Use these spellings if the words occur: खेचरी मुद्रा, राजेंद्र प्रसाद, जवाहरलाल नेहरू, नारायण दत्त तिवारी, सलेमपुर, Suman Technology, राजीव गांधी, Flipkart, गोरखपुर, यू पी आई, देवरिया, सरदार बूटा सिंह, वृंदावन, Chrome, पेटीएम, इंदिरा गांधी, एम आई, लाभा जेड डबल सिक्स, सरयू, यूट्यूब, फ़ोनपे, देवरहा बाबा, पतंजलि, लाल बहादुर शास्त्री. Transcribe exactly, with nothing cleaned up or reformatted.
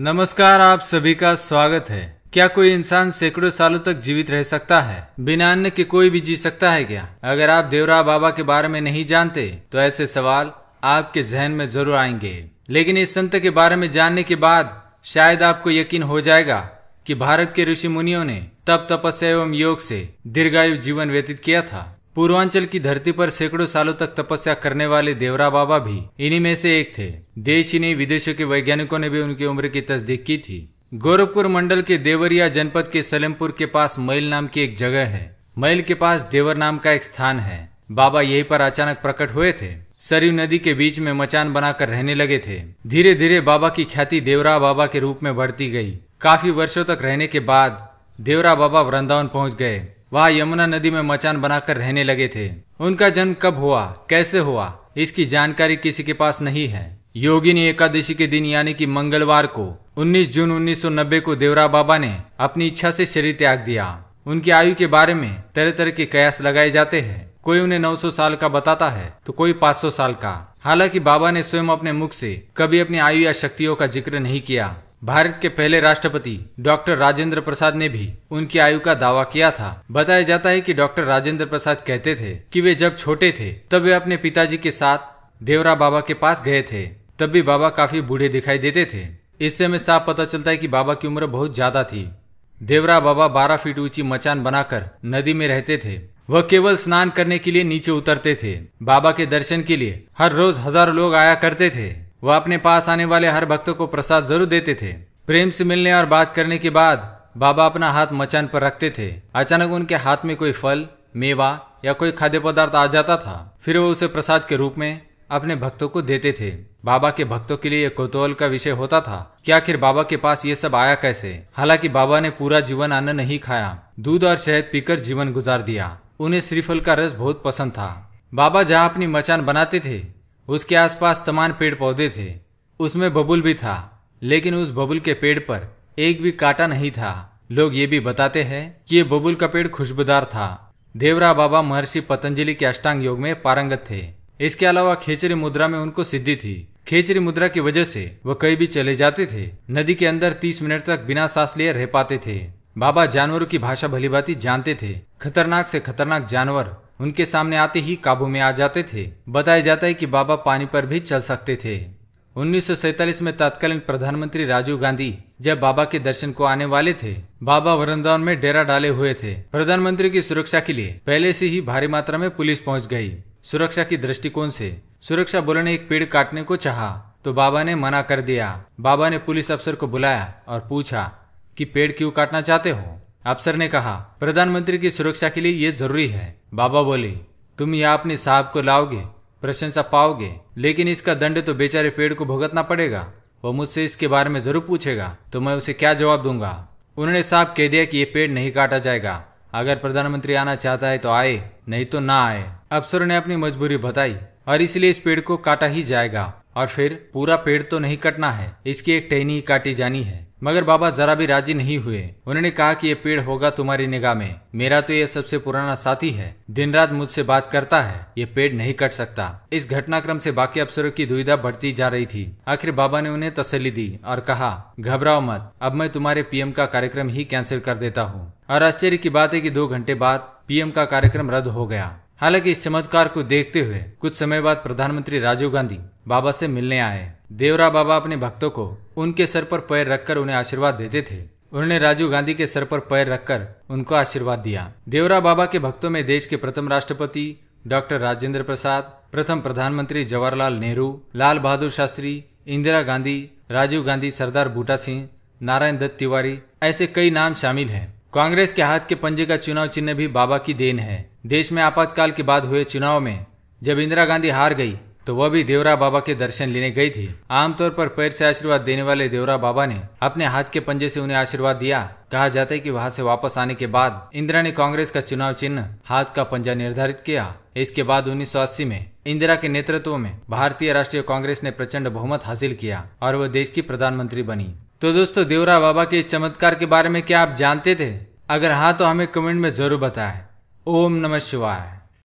नमस्कार, आप सभी का स्वागत है। क्या कोई इंसान सैकड़ों सालों तक जीवित रह सकता है? बिना अन्न के कोई भी जी सकता है क्या? अगर आप देवरहा बाबा के बारे में नहीं जानते तो ऐसे सवाल आपके जहन में जरूर आएंगे, लेकिन इस संत के बारे में जानने के बाद शायद आपको यकीन हो जाएगा कि भारत के ऋषि मुनियों ने तप तपस्या एवं योग से दीर्घायु जीवन व्यतीत किया था। पूर्वांचल की धरती पर सैकड़ों सालों तक तपस्या करने वाले देवरहा बाबा भी इन्हीं में से एक थे। देश ही नहीं विदेशों के वैज्ञानिकों ने भी उनकी उम्र की तस्दीक की थी। गोरखपुर मंडल के देवरिया जनपद के सलेमपुर के पास मैल नाम की एक जगह है। मैल के पास देवर नाम का एक स्थान है। बाबा यहीं पर अचानक प्रकट हुए थे। सरयू नदी के बीच में मचान बनाकर रहने लगे थे। धीरे धीरे बाबा की ख्याति देवरहा बाबा के रूप में बढ़ती गई। काफी वर्षों तक रहने के बाद देवरहा बाबा वृंदावन पहुंच गए। वहाँ यमुना नदी में मचान बनाकर रहने लगे थे। उनका जन्म कब हुआ, कैसे हुआ, इसकी जानकारी किसी के पास नहीं है। योगिनी एकादशी के दिन यानी कि मंगलवार को उन्नीस जून उन्नीस सौ नब्बे को देवरहा बाबा ने अपनी इच्छा से शरीर त्याग दिया। उनकी आयु के बारे में तरह तरह के कयास लगाए जाते हैं। कोई उन्हें नौ सौ साल का बताता है तो कोई पाँच सौ साल का। हालांकि बाबा ने स्वयं अपने मुख से कभी अपनी आयु या शक्तियों का जिक्र नहीं किया। भारत के पहले राष्ट्रपति डॉक्टर राजेंद्र प्रसाद ने भी उनकी आयु का दावा किया था। बताया जाता है कि डॉक्टर राजेंद्र प्रसाद कहते थे कि वे जब छोटे थे तब वे अपने पिताजी के साथ देवरहा बाबा के पास गए थे। तब भी बाबा काफी बूढ़े दिखाई देते थे। इससे में साफ पता चलता है कि बाबा की उम्र बहुत ज्यादा थी। देवरहा बाबा बारह फीट ऊंची मचान बनाकर नदी में रहते थे। वह केवल स्नान करने के लिए नीचे उतरते थे। बाबा के दर्शन के लिए हर रोज हजारों लोग आया करते थे। वह अपने पास आने वाले हर भक्त को प्रसाद जरूर देते थे। प्रेम से मिलने और बात करने के बाद बाबा अपना हाथ मचान पर रखते थे। अचानक उनके हाथ में कोई फल, मेवा या कोई खाद्य पदार्थ आ जाता था। फिर वो उसे प्रसाद के रूप में अपने भक्तों को देते थे। बाबा के भक्तों के लिए कौतूहल का विषय होता था कि आखिर बाबा के पास ये सब आया कैसे। हालांकि बाबा ने पूरा जीवन अन्न नहीं खाया, दूध और शहद पीकर जीवन गुजार दिया। उन्हें श्रीफल का रस बहुत पसंद था। बाबा जहाँ अपनी मचान बनाते थे उसके आसपास तमाम पेड़ पौधे थे। उसमें बबूल भी था, लेकिन उस बबूल के पेड़ पर एक भी कांटा नहीं था। लोग ये भी बताते हैं कि ये बबूल का पेड़ खुशबूदार था। देवरहा बाबा महर्षि पतंजलि के अष्टांग योग में पारंगत थे। इसके अलावा खेचरी मुद्रा में उनको सिद्धि थी। खेचरी मुद्रा की वजह से वह कहीं भी चले जाते थे। नदी के अंदर तीस मिनट तक बिना सांस लिए रह पाते थे। बाबा जानवरों की भाषा भलीभांति जानते थे। खतरनाक से खतरनाक जानवर उनके सामने आते ही काबू में आ जाते थे। बताया जाता है कि बाबा पानी पर भी चल सकते थे। उन्नीस सौ सैंतालीस में तत्कालीन प्रधानमंत्री राजीव गांधी जब बाबा के दर्शन को आने वाले थे, बाबा वृंदावन में डेरा डाले हुए थे। प्रधानमंत्री की सुरक्षा के लिए पहले से ही भारी मात्रा में पुलिस पहुंच गई। सुरक्षा की दृष्टिकोण से सुरक्षा बलों ने एक पेड़ काटने को चाहा तो बाबा ने मना कर दिया। बाबा ने पुलिस अफसर को बुलाया और पूछा कि पेड़ क्यों काटना चाहते हो? अफसर ने कहा, प्रधानमंत्री की सुरक्षा के लिए ये जरूरी है। बाबा बोले, तुम यहाँ अपने साहब को लाओगे, प्रशंसा पाओगे, लेकिन इसका दंड तो बेचारे पेड़ को भुगतना पड़ेगा। वो मुझसे इसके बारे में जरूर पूछेगा तो मैं उसे क्या जवाब दूंगा। उन्होंने साफ कह दिया कि ये पेड़ नहीं काटा जाएगा। अगर प्रधानमंत्री आना चाहता है तो आए, नहीं तो ना आए। अफसरों ने अपनी मजबूरी बताई और इसलिए इस पेड़ को काटा ही जाएगा। और फिर पूरा पेड़ तो नहीं कटना है, इसकी एक टहनी काटी जानी है। मगर बाबा जरा भी राजी नहीं हुए। उन्होंने कहा कि ये पेड़ होगा तुम्हारी निगाह में, मेरा तो ये सबसे पुराना साथी है, दिन रात मुझसे बात करता है, ये पेड़ नहीं कट सकता। इस घटनाक्रम से बाकी अफसरों की दुविधा बढ़ती जा रही थी। आखिर बाबा ने उन्हें तसल्ली दी और कहा, घबराओ मत, अब मैं तुम्हारे पीएम का कार्यक्रम ही कैंसिल कर देता हूँ। और आश्चर्य की बात है कि दो घंटे बाद पीएम का कार्यक्रम रद्द हो गया। हालांकि इस चमत्कार को देखते हुए कुछ समय बाद प्रधानमंत्री राजीव गांधी बाबा से मिलने आए। देवरहा बाबा अपने भक्तों को उनके सर पर पैर रखकर उन्हें आशीर्वाद देते थे। उन्होंने राजीव गांधी के सर पर पैर रखकर उनको आशीर्वाद दिया। देवरहा बाबा के भक्तों में देश के प्रथम राष्ट्रपति डॉक्टर राजेंद्र प्रसाद, प्रथम प्रधानमंत्री जवाहरलाल नेहरू, लाल बहादुर शास्त्री, इंदिरा गांधी, राजीव गांधी, सरदार बूटा सिंह, नारायण दत्त तिवारी, ऐसे कई नाम शामिल हैं। कांग्रेस के हाथ के पंजे का चुनाव चिन्ह भी बाबा की देन है। देश में आपातकाल के बाद हुए चुनाव में जब इंदिरा गांधी हार गई तो वह भी देवरहा बाबा के दर्शन लेने गई थी। आमतौर पर पैर से आशीर्वाद देने वाले देवरहा बाबा ने अपने हाथ के पंजे से उन्हें आशीर्वाद दिया। कहा जाता है कि वहां से वापस आने के बाद इंदिरा ने कांग्रेस का चुनाव चिन्ह हाथ का पंजा निर्धारित किया। इसके बाद उन्नीस सौ अस्सी में इंदिरा के नेतृत्व में भारतीय राष्ट्रीय कांग्रेस ने प्रचंड बहुमत हासिल किया और वह देश की प्रधानमंत्री बनी। तो दोस्तों, देवरहा बाबा के इस चमत्कार के बारे में क्या आप जानते थे? अगर हाँ तो हमें कमेंट में जरूर बताएं। ओम नमः शिवाय।